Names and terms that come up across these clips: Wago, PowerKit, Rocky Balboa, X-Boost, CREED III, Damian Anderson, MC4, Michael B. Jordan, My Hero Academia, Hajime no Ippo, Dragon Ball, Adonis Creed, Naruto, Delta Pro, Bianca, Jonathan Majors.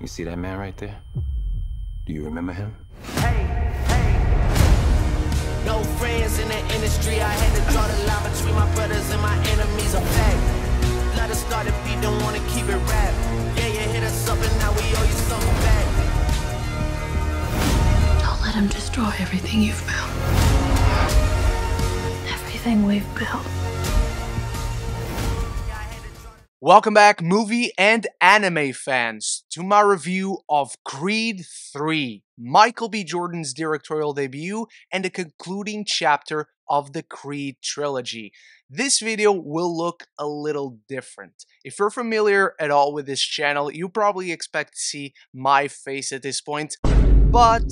You see that man right there? Do you remember him? Hey, hey. No friends in the industry. I had to draw the line between my brothers and my enemies. A fact. Let us start a beat, don't want to keep it rap. Yeah, you hit us up and now we owe you something back. Don't let him destroy everything you've built. Everything we've built. Welcome back, movie and anime fans, to my review of Creed III, Michael B. Jordan's directorial debut and a concluding chapter of the Creed trilogy. This video will look a little different. If you're familiar at all with this channel, you probably expect to see my face at this point, but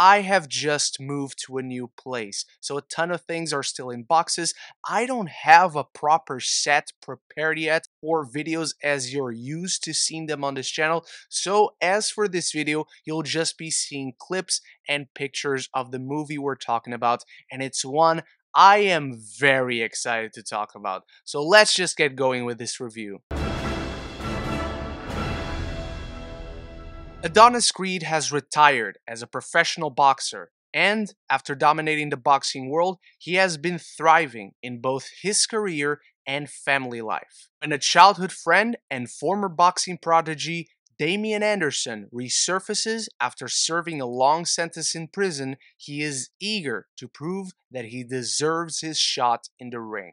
I have just moved to a new place, so a ton of things are still in boxes. I don't have a proper set prepared yet or videos as you're used to seeing them on this channel, so as for this video, you'll just be seeing clips and pictures of the movie we're talking about, and it's one I am very excited to talk about. So let's just get going with this review. Adonis Creed has retired as a professional boxer, and after dominating the boxing world, he has been thriving in both his career and family life. When a childhood friend and former boxing prodigy, Damian Anderson, resurfaces after serving a long sentence in prison, he is eager to prove that he deserves his shot in the ring.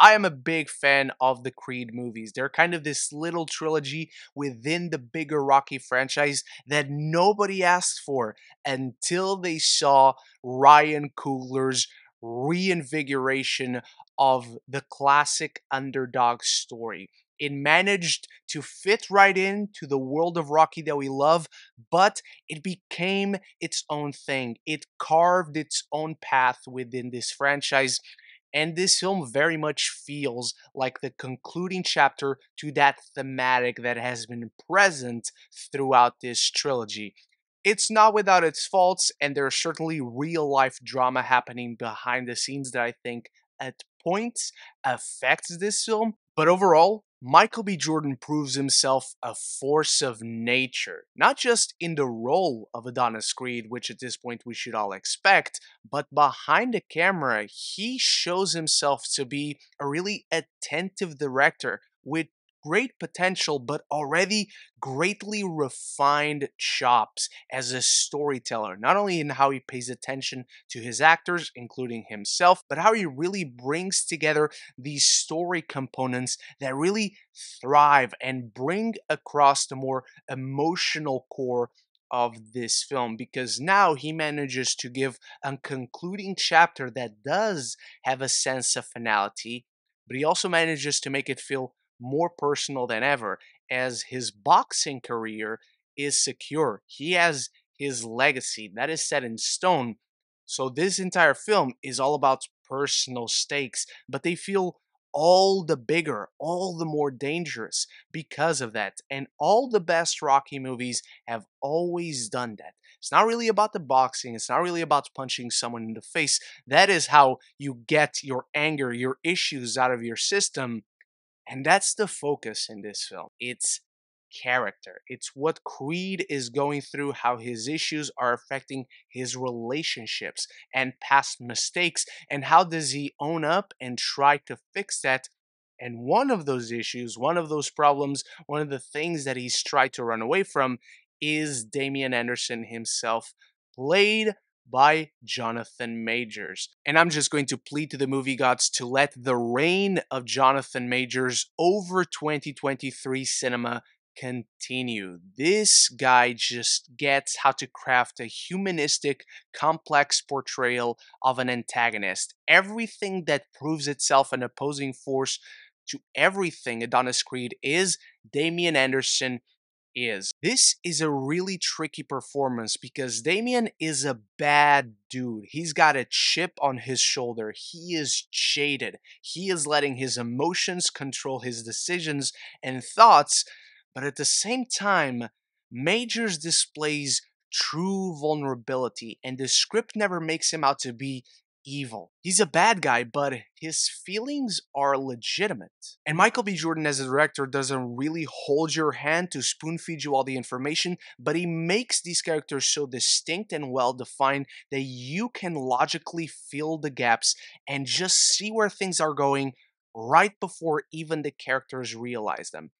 I am a big fan of the Creed movies. They're kind of this little trilogy within the bigger Rocky franchise that nobody asked for until they saw Ryan Coogler's reinvigoration of the classic underdog story. It managed to fit right into the world of Rocky that we love, but it became its own thing. It carved its own path within this franchise. And this film very much feels like the concluding chapter to that thematic that has been present throughout this trilogy. It's not without its faults, and there's certainly real-life drama happening behind the scenes that I think at points affects this film. But overall, Michael B. Jordan proves himself a force of nature, not just in the role of Adonis Creed, which at this point we should all expect, but behind the camera, he shows himself to be a really attentive director with great potential, but already greatly refined chops as a storyteller, not only in how he pays attention to his actors, including himself, but how he really brings together these story components that really thrive and bring across the more emotional core of this film, because now he manages to give a concluding chapter that does have a sense of finality, but he also manages to make it feel more personal than ever, as his boxing career is secure. He has his legacy that is set in stone. So this entire film is all about personal stakes, but they feel all the bigger, all the more dangerous because of that. And all the best Rocky movies have always done that. It's not really about the boxing. It's not really about punching someone in the face. That is how you get your anger, your issues out of your system. And that's the focus in this film. It's character. It's what Creed is going through, how his issues are affecting his relationships and past mistakes, and how does he own up and try to fix that. And one of those issues, one of those problems, one of the things that he's tried to run away from is Damian Anderson himself, played by Jonathan Majors. And I'm just going to plead to the movie gods to let the reign of Jonathan Majors over 2023 cinema continue. This guy just gets how to craft a humanistic, complex portrayal of an antagonist. Everything that proves itself an opposing force to everything Adonis Creed is, Damian Anderson is. This is a really tricky performance because Damian is a bad dude. He's got a chip on his shoulder. He is jaded. He is letting his emotions control his decisions and thoughts, but at the same time, Majors displays true vulnerability, and the script never makes him out to be evil. He's a bad guy, but his feelings are legitimate. And Michael B. Jordan as a director doesn't really hold your hand to spoon feed you all the information, but he makes these characters so distinct and well defined that you can logically fill the gaps and just see where things are going right before even the characters realize them.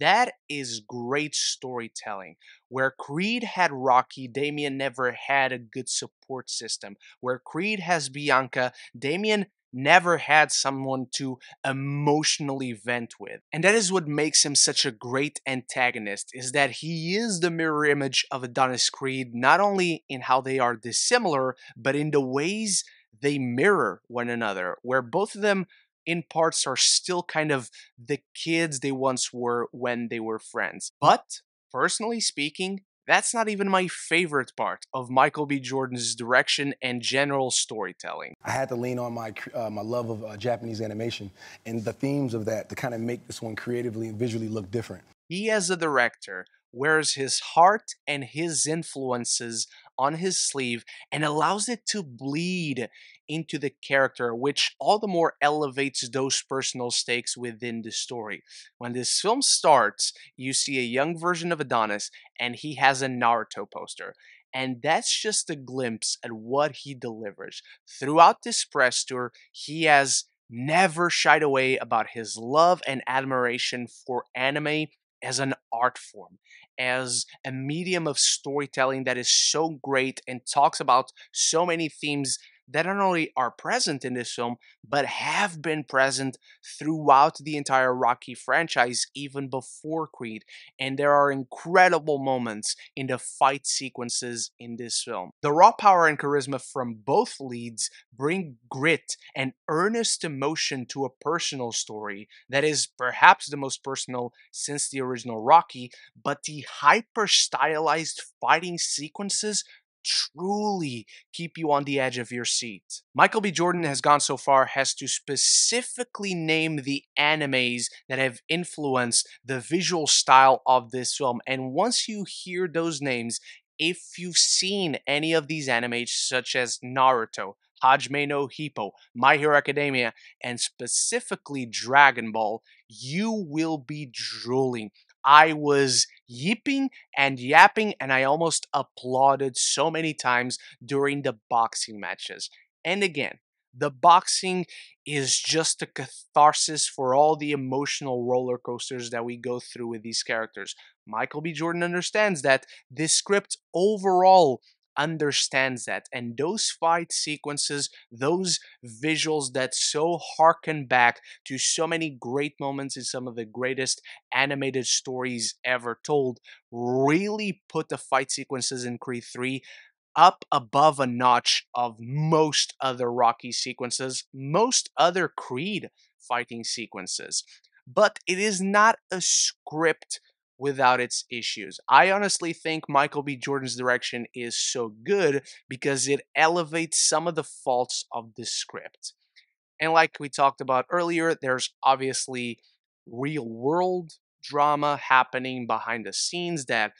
That is great storytelling. Where Creed had Rocky, Damian never had a good support system. Where Creed has Bianca, Damian never had someone to emotionally vent with. And that is what makes him such a great antagonist, is that he is the mirror image of Adonis Creed, not only in how they are dissimilar, but in the ways they mirror one another, where both of them in parts are still kind of the kids they once were when they were friends. But, personally speaking, that's not even my favorite part of Michael B. Jordan's direction and general storytelling. I had to lean on my love of Japanese animation and the themes of that to kind of make this one creatively and visually look different. He, as a director, wears his heart and his influences on his sleeve and allows it to bleed into the character, which all the more elevates those personal stakes within the story. When this film starts, you see a young version of Adonis, and he has a Naruto poster. And that's just a glimpse at what he delivers. Throughout this press tour, he has never shied away about his love and admiration for anime as an art form, as a medium of storytelling that is so great and talks about so many themes that not only are present in this film, but have been present throughout the entire Rocky franchise, even before Creed. And there are incredible moments in the fight sequences in this film. The raw power and charisma from both leads bring grit and earnest emotion to a personal story that is perhaps the most personal since the original Rocky, but the hyper-stylized fighting sequences truly keep you on the edge of your seat. Michael B. Jordan has gone so far as to specifically name the animes that have influenced the visual style of this film. And once you hear those names, if you've seen any of these animes such as Naruto, Hajime no Ippo, My Hero Academia, and specifically Dragon Ball, you will be drooling. I was yipping and yapping, and I almost applauded so many times during the boxing matches. And again, the boxing is just a catharsis for all the emotional roller coasters that we go through with these characters. Michael B. Jordan understands that. This script overall understands that. And those fight sequences, those visuals that so harken back to so many great moments in some of the greatest animated stories ever told, really put the fight sequences in Creed III up above a notch of most other Rocky sequences, most other Creed fighting sequences. But it is not a script without its issues. I honestly think Michael B. Jordan's direction is so good because it elevates some of the faults of the script. And like we talked about earlier, there's obviously real-world drama happening behind the scenes that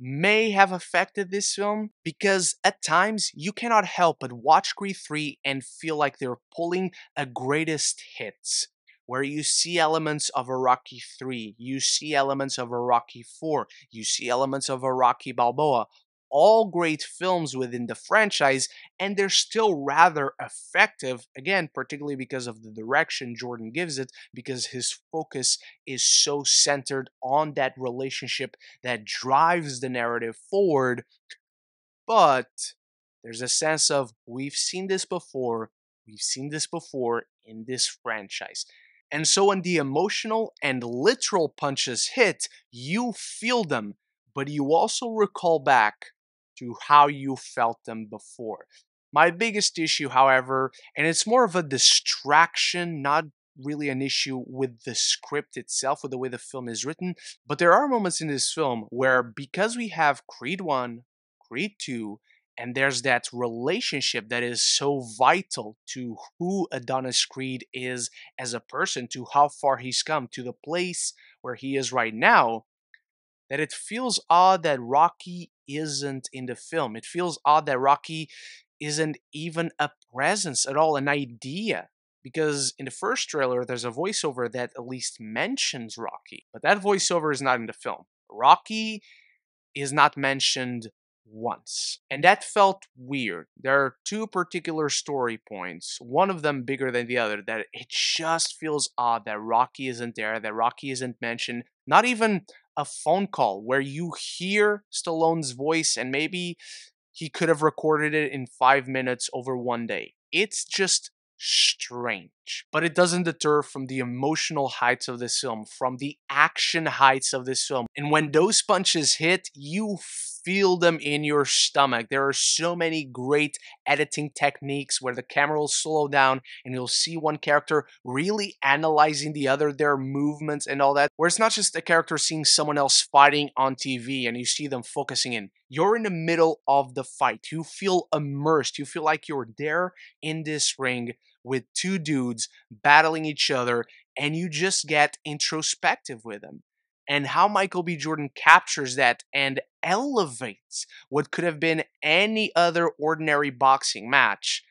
may have affected this film, because at times you cannot help but watch Creed III and feel like they're pulling a greatest hits, where you see elements of a Rocky 3, you see elements of a Rocky 4, you see elements of a Rocky Balboa, all great films within the franchise, and they're still rather effective, again, particularly because of the direction Jordan gives it, because his focus is so centered on that relationship that drives the narrative forward. But there's a sense of, we've seen this before in this franchise. And so when the emotional and literal punches hit, you feel them, but you also recall back to how you felt them before. My biggest issue, however, and it's more of a distraction, not really an issue with the script itself, with the way the film is written, but there are moments in this film where, because we have Creed I, Creed II, and there's that relationship that is so vital to who Adonis Creed is as a person, to how far he's come, to the place where he is right now, that it feels odd that Rocky isn't in the film. It feels odd that Rocky isn't even a presence at all, an idea. Because in the first trailer, there's a voiceover that at least mentions Rocky. But that voiceover is not in the film. Rocky is not mentioned once. And that felt weird. There are two particular story points, one of them bigger than the other, that it just feels odd that Rocky isn't there, that Rocky isn't mentioned. Not even a phone call where you hear Stallone's voice and maybe he could have recorded it in 5 minutes over one day. It's just strange. But it doesn't deter from the emotional heights of this film, from the action heights of this film. And when those punches hit, you feel them in your stomach. There are so many great editing techniques where the camera will slow down and you'll see one character really analyzing the other, their movements and all that, where it's not just the character seeing someone else fighting on TV and you see them focusing in. You're in the middle of the fight. You feel immersed. You feel like you're there in this ring with two dudes battling each other, and you just get introspective with them. And how Michael B. Jordan captures that and elevates what could have been any other ordinary boxing match,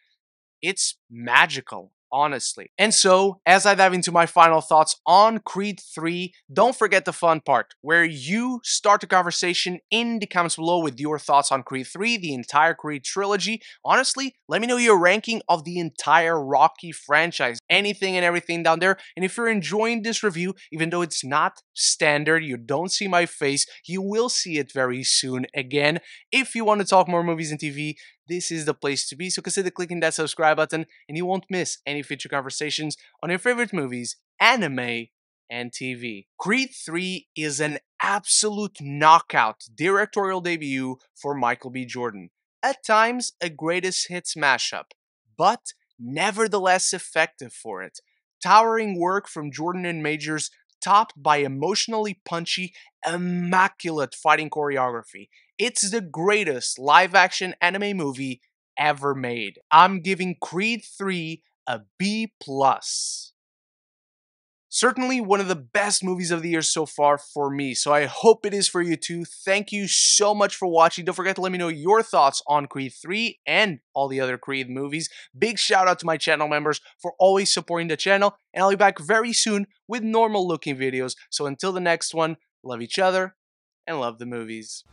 it's magical, honestly. And so, as I dive into my final thoughts on Creed 3, don't forget the fun part, where you start the conversation in the comments below with your thoughts on Creed 3, the entire Creed trilogy. Honestly, let me know your ranking of the entire Rocky franchise, anything and everything down there. And if you're enjoying this review, even though it's not standard, you don't see my face, you will see it very soon again. If you want to talk more movies and TV, this is the place to be, so consider clicking that subscribe button and you won't miss any future conversations on your favorite movies, anime, and TV. Creed 3 is an absolute knockout directorial debut for Michael B. Jordan. At times, a greatest hits mashup, but nevertheless effective for it. Towering work from Jordan and Majors, topped by emotionally punchy, immaculate fighting choreography. It's the greatest live-action anime movie ever made. I'm giving Creed 3 a B+. Certainly one of the best movies of the year so far for me, so I hope it is for you too. Thank you so much for watching. Don't forget to let me know your thoughts on Creed 3 and all the other Creed movies. Big shout out to my channel members for always supporting the channel, and I'll be back very soon with normal looking videos. So until the next one, love each other and love the movies.